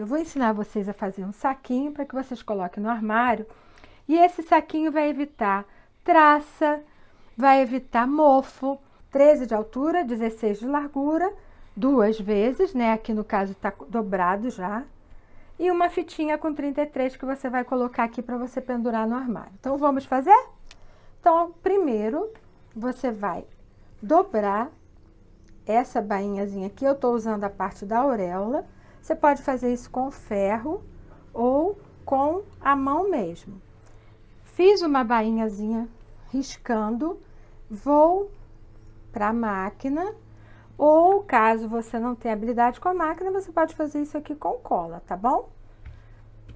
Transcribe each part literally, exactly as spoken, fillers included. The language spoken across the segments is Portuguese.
Eu vou ensinar vocês a fazer um saquinho para que vocês coloquem no armário. E esse saquinho vai evitar traça, vai evitar mofo. treze de altura, dezesseis de largura, duas vezes, né? Aqui no caso tá dobrado já. E uma fitinha com trinta e três que você vai colocar aqui para você pendurar no armário. Então, vamos fazer? Então, primeiro, você vai dobrar essa bainhazinha aqui. Eu tô usando a parte da auréola. Você pode fazer isso com ferro ou com a mão mesmo. Fiz uma bainhazinha riscando, vou para a máquina, ou caso você não tenha habilidade com a máquina, você pode fazer isso aqui com cola, tá bom?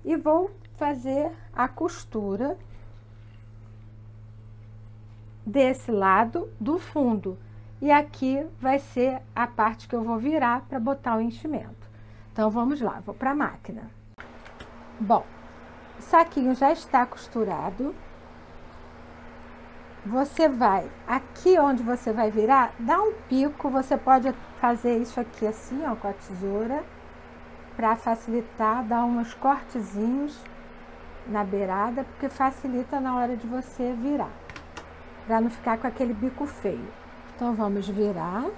E vou fazer a costura desse lado do fundo. E aqui vai ser a parte que eu vou virar para botar o enchimento. Então, vamos lá, vou para a máquina. Bom, o saquinho já está costurado. Você vai, aqui onde você vai virar, dá um pico. Você pode fazer isso aqui assim, ó, com a tesoura, para facilitar, dar uns cortezinhos na beirada, porque facilita na hora de você virar, para não ficar com aquele bico feio. Então, vamos virar.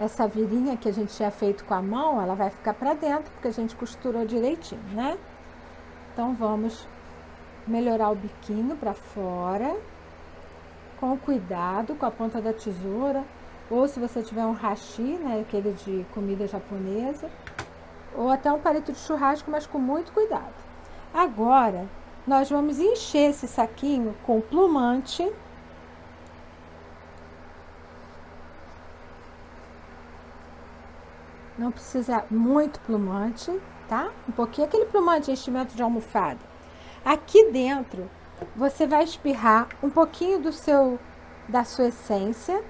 Essa virinha que a gente tinha feito com a mão, ela vai ficar pra dentro, porque a gente costurou direitinho, né? Então, vamos melhorar o biquinho pra fora, com cuidado, com a ponta da tesoura, ou se você tiver um hashi, né, aquele de comida japonesa, ou até um palito de churrasco, mas com muito cuidado. Agora, nós vamos encher esse saquinho com plumante, não precisa muito plumante, tá? Um pouquinho, aquele plumante de enchimento de almofada. Aqui dentro, você vai espirrar um pouquinho do seu, da sua essência.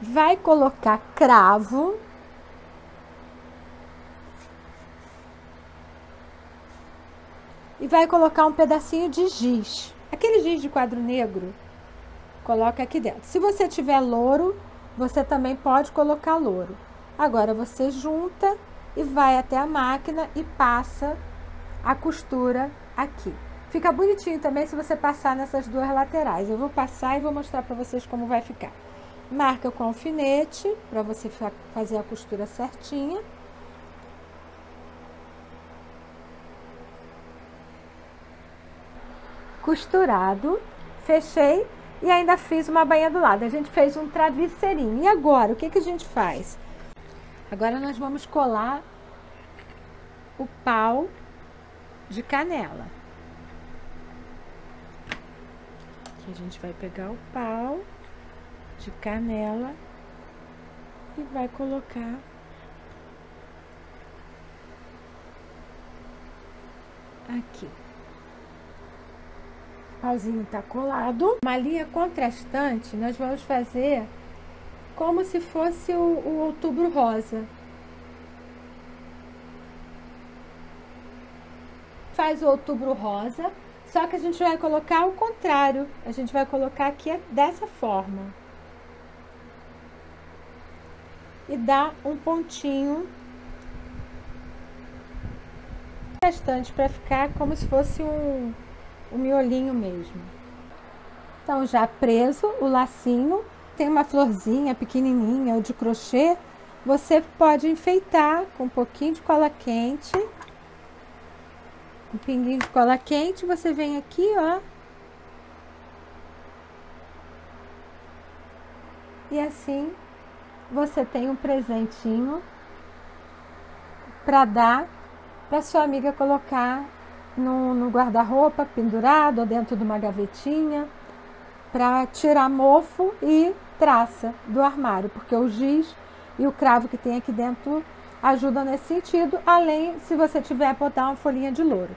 Vai colocar cravo. E vai colocar um pedacinho de giz. Aquele giz de quadro negro, coloca aqui dentro. Se você tiver louro, você também pode colocar louro. Agora, você junta e vai até a máquina e passa a costura aqui. Fica bonitinho também se você passar nessas duas laterais. Eu vou passar e vou mostrar para vocês como vai ficar. Marca com alfinete, para você fazer a costura certinha. Costurado, fechei e ainda fiz uma bainha do lado. A gente fez um travesseirinho. E agora, o que que a gente faz? Agora nós vamos colar o pau de canela. Aqui a gente vai pegar o pau de canela e vai colocar aqui. O pauzinho tá colado. Uma linha contrastante, nós vamos fazer como se fosse o, o outubro rosa. Faz o outubro rosa, só que a gente vai colocar ao contrário. A gente vai colocar aqui dessa forma. E dá um pontinho contrastante para ficar como se fosse um... o miolinho mesmo. Então, já preso o lacinho, tem uma florzinha pequenininha ou de crochê, você pode enfeitar com um pouquinho de cola quente, um pinguinho de cola quente, você vem aqui, ó, e assim você tem um presentinho para dar para sua amiga colocar no, no guarda-roupa, pendurado, ou dentro de uma gavetinha, para tirar mofo e traça do armário, porque o giz e o cravo que tem aqui dentro ajudam nesse sentido, além, se você tiver, botar uma folhinha de louro.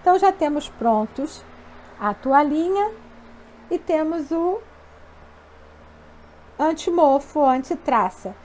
Então, já temos prontos a toalhinha e temos o anti-mofo, anti-traça.